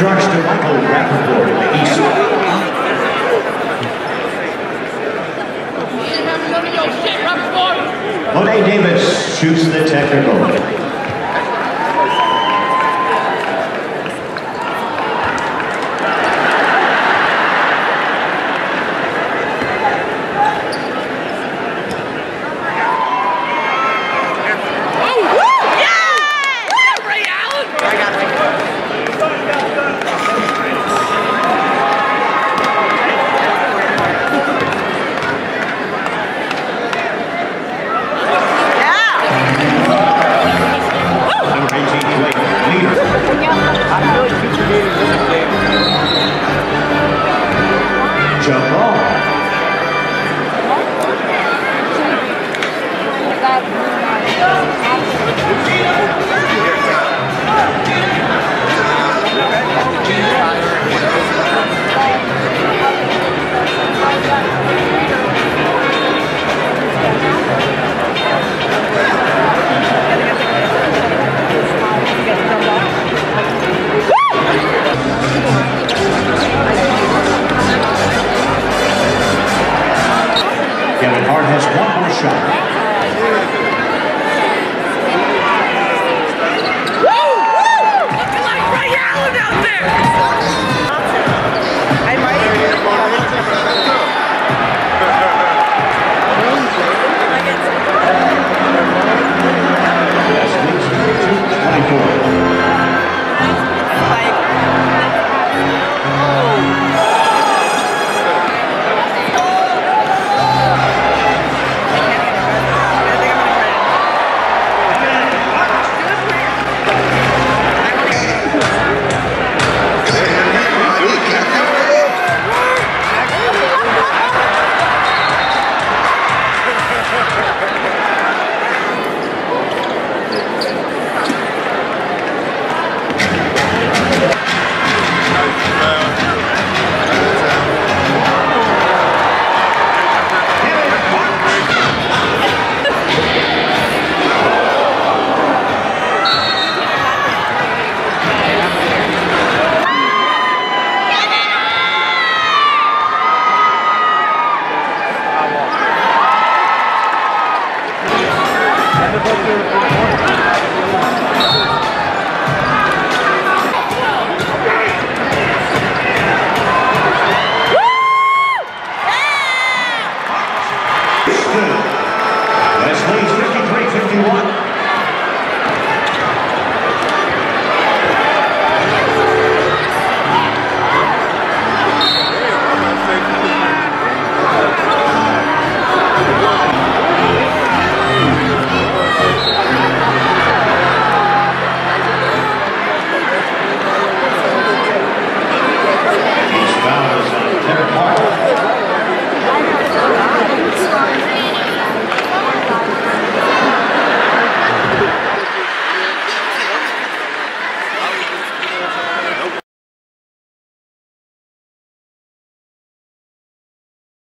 charge to Michael Rappaport in the East. Monet Davis shoots the technical. Jump on.